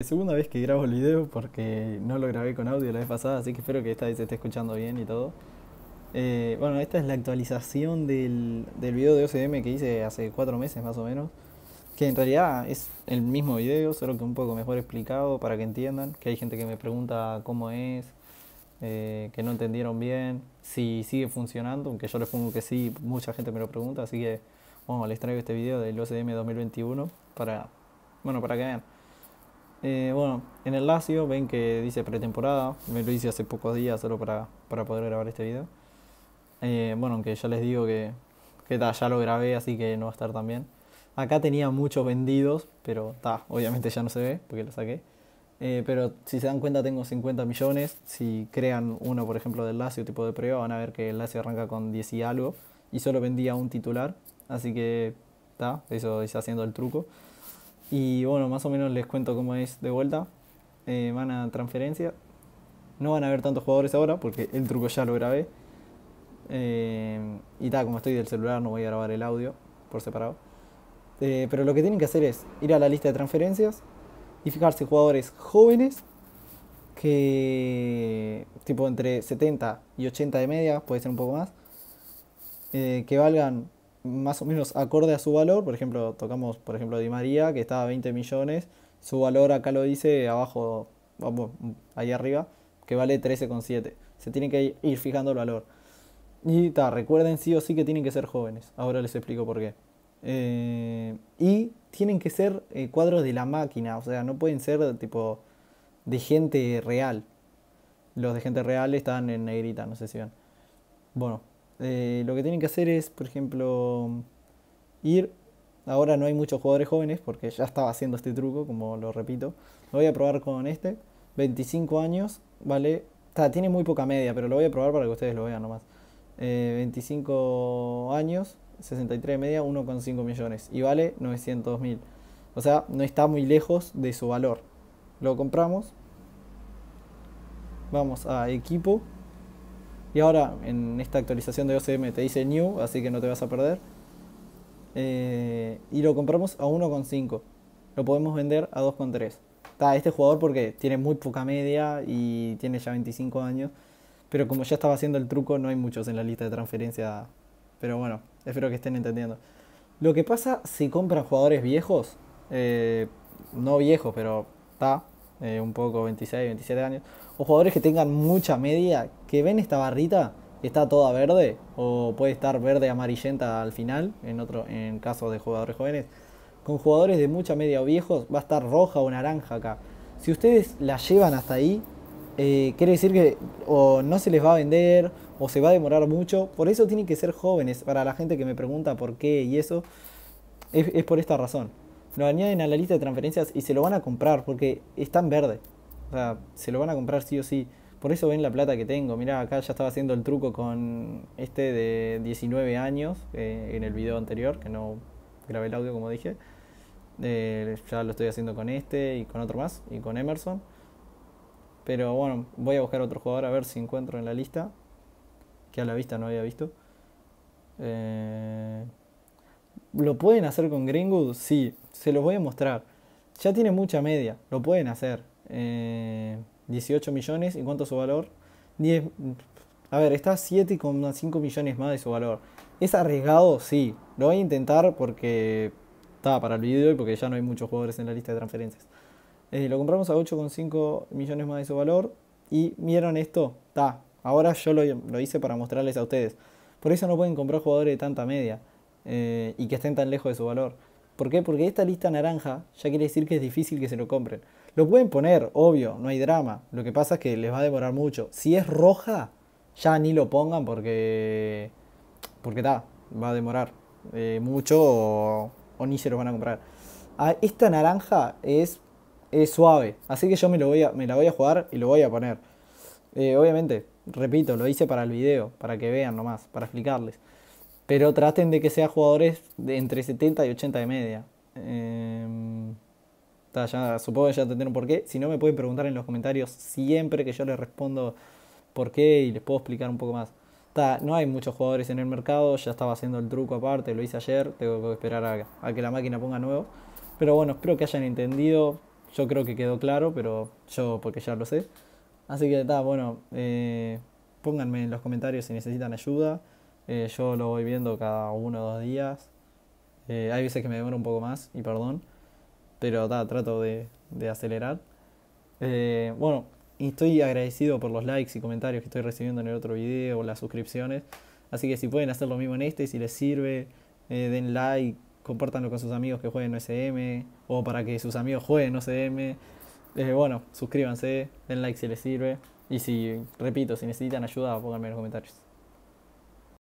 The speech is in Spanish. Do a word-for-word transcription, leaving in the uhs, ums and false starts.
Segunda vez que grabo el video porque no lo grabé con audio la vez pasada, así que espero que esta vez se esté escuchando bien y todo. Eh, bueno, esta es la actualización del, del video de O C D M que hice hace cuatro meses más o menos, que en realidad es el mismo video, solo que un poco mejor explicado para que entiendan, que hay gente que me pregunta cómo es, eh, que no entendieron bien, si sigue funcionando, aunque yo les pongo que sí, mucha gente me lo pregunta, así que bueno, les traigo este video del O C D M dos mil veintiuno para, bueno, para que vean. Eh, bueno, en el Lazio ven que dice pretemporada, me lo hice hace pocos días solo para, para poder grabar este video. Eh, bueno, aunque ya les digo que, que ta, ya lo grabé, así que no va a estar tan bien. Acá tenía muchos vendidos, pero ta, obviamente ya no se ve porque lo saqué. Eh, pero si se dan cuenta tengo cincuenta millones, si crean uno por ejemplo del Lazio tipo de prueba van a ver que el Lazio arranca con diez y algo y solo vendía un titular, así que ta, eso está haciendo el truco. Y bueno, más o menos les cuento cómo es de vuelta. Eh, van a transferencia. No van a haber tantos jugadores ahora porque el truco ya lo grabé. Eh, y tal, como estoy del celular no voy a grabar el audio por separado. Eh, pero lo que tienen que hacer es ir a la lista de transferencias y fijarse jugadores jóvenes que tipo entre setenta y ochenta de media, puede ser un poco más, eh, que valgan más o menos acorde a su valor. Por ejemplo, tocamos por ejemplo Di María, que está a veinte millones, su valor acá lo dice abajo, vamos, ahí arriba, que vale trece coma siete. Se tienen que ir fijando el valor. Y ta, recuerden sí o sí que tienen que ser jóvenes, ahora les explico por qué. Eh, y tienen que ser eh, cuadros de la máquina, o sea, no pueden ser tipo de gente real. Los de gente real están en negrita, no sé si ven. Bueno. Eh, lo que tienen que hacer es, por ejemplo, ir. Ahora no hay muchos jugadores jóvenes porque ya estaba haciendo este truco, como lo repito. Lo voy a probar con este. veinticinco años, ¿vale? Está, tiene muy poca media, pero lo voy a probar para que ustedes lo vean nomás. Eh, veinticinco años, sesenta y tres media, uno coma cinco millones. Y vale novecientos mil. O sea, no está muy lejos de su valor. Lo compramos. Vamos a equipo. Y ahora en esta actualización de O C M te dice New, así que no te vas a perder. Eh, y lo compramos a uno coma cinco. Lo podemos vender a dos coma tres. Este jugador porque tiene muy poca media y tiene ya veinticinco años. Pero como ya estaba haciendo el truco, no hay muchos en la lista de transferencia. Pero bueno, espero que estén entendiendo. Lo que pasa si compran jugadores viejos, eh, no viejos, pero está. Eh, un poco, veintiséis, veintisiete años, o jugadores que tengan mucha media, que ven esta barrita que está toda verde o puede estar verde amarillenta al final, en otro en caso de jugadores jóvenes. Con jugadores de mucha media o viejos va a estar roja o naranja acá. Si ustedes la llevan hasta ahí, eh, quiere decir que o no se les va a vender o se va a demorar mucho. Por eso tienen que ser jóvenes. Para la gente que me pregunta por qué y eso, es, es por esta razón. Lo añaden a la lista de transferencias y se lo van a comprar porque está en verde. O sea, se lo van a comprar sí o sí. Por eso ven la plata que tengo. Mirá, acá ya estaba haciendo el truco con este de diecinueve años eh, en el video anterior, que no grabé el audio como dije. Eh, ya lo estoy haciendo con este y con otro más, y con Emerson. Pero bueno, voy a buscar otro jugador a ver si encuentro en la lista, que a la vista no había visto. Eh... ¿Lo pueden hacer con Greenwood? Sí, se los voy a mostrar. Ya tiene mucha media, lo pueden hacer. Eh, dieciocho millones, ¿y cuánto es su valor? diez, a ver, está siete coma cinco millones más de su valor. ¿Es arriesgado? Sí, lo voy a intentar porque está para el video y porque ya no hay muchos jugadores en la lista de transferencias. Eh, lo compramos a ocho coma cinco millones más de su valor. Y vieron esto, está. Ahora yo lo, lo hice para mostrarles a ustedes. Por eso no pueden comprar jugadores de tanta media. Eh, y que estén tan lejos de su valor. ¿Por qué? Porque esta lista naranja ya quiere decir que es difícil que se lo compren. Lo pueden poner, obvio, no hay drama. Lo que pasa es que les va a demorar mucho. Si es roja, ya ni lo pongan porque porque ta, va a demorar eh, mucho o, o ni se los van a comprar. Ah, esta naranja es, es suave, así que yo me, lo voy a, me la voy a jugar y lo voy a poner. Eh, obviamente, repito, lo hice para el video, para que vean nomás, para explicarles. Pero traten de que sean jugadores de entre setenta y ochenta de media. Eh, ta, ya, supongo que ya entendieron por qué. Si no, me pueden preguntar en los comentarios siempre, que yo les respondo por qué y les puedo explicar un poco más. Ta, no hay muchos jugadores en el mercado. Ya estaba haciendo el truco aparte, lo hice ayer. Tengo que esperar a, a que la máquina ponga nuevo. Pero bueno, espero que hayan entendido. yo creo que quedó claro, pero yo porque ya lo sé. Así que está, bueno, eh, pónganme en los comentarios si necesitan ayuda. Eh, yo lo voy viendo cada uno o dos días. Eh, hay veces que me demoro un poco más, y perdón, pero ta, trato de, de acelerar. Eh, bueno, y estoy agradecido por los likes y comentarios que estoy recibiendo en el otro video, las suscripciones. Así que si pueden hacer lo mismo en este, si les sirve, eh, den like, compártanlo con sus amigos que jueguen O S M, o para que sus amigos jueguen O S M. Eh, bueno, suscríbanse, den like si les sirve. Y si, repito, si necesitan ayuda, pónganme en los comentarios.